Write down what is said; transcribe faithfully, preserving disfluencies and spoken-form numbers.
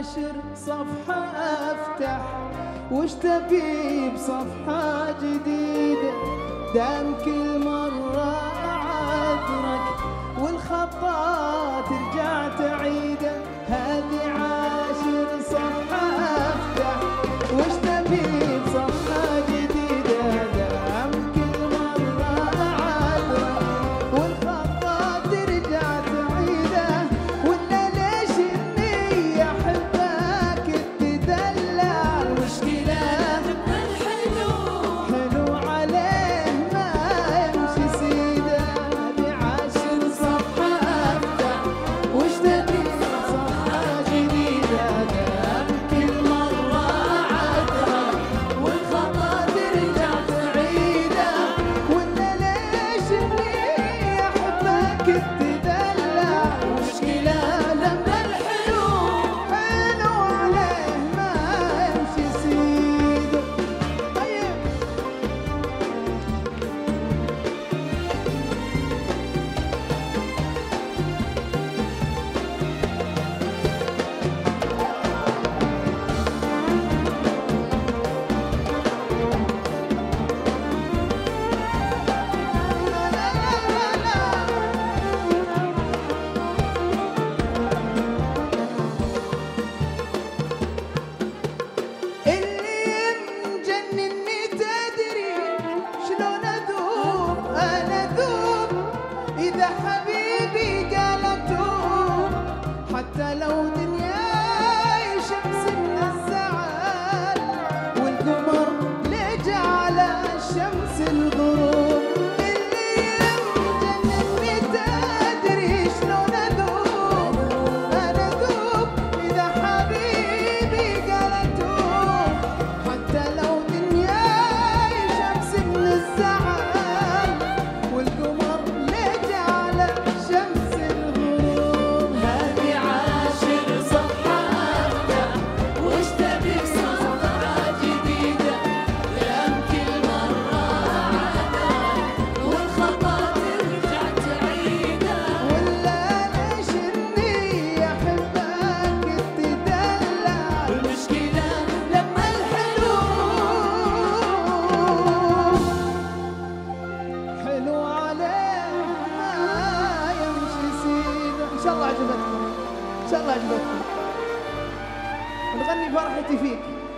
عاشر صفحة افتح، وش تبي بصفحة جديدة؟ دام كل مرة اعذرك والخطا ترجع تعيده. هذه عاشر صفحة افتح، وش تبي بصفحة جديدة؟ دام كل مرة اعذرك والخطا ترجع تعيده. ولا ليش اني احبك تدلع؟ المشكلة تبقى الحلو حلو عليه ما يمشي سيده. هذه عاشر صفحة افتح، وش تبي صفحة جديدة؟ دام كل مرة اعذرك والخطا ترجع تعيده. ولا ليش اني احبك تدلع؟ المشكلة لما الحلو حلو عليه ما يمشي سيده. طيب لا لا لا لا لا. اللي مجنني تدري شلون اذوب؟ انا اذوب اذا حبيبي قال اتوب، حتى لو دنياي شمس من الزعل والقمر لجا على شمس الغروب. اللي مجنني تدري شلون اذوب؟ انا اذوب اذا حبيبي قال اتوب، حتى لو دنياي شمس من الزعل والقمر لجا على شمس الغروب. هذه عاشر صفحة أفتح، وش تبي بصفحة جديدة؟ دام كل مرة أعذرك والخطا ترجع تعيده. ولا ليش اني احبك تدلع؟ المشكلة لما الحلو حلو عليه ما يمشي سيده. ان شاء الله عجبتكم، ان شاء الله عجبتكم. بنغني فرحتي فيك.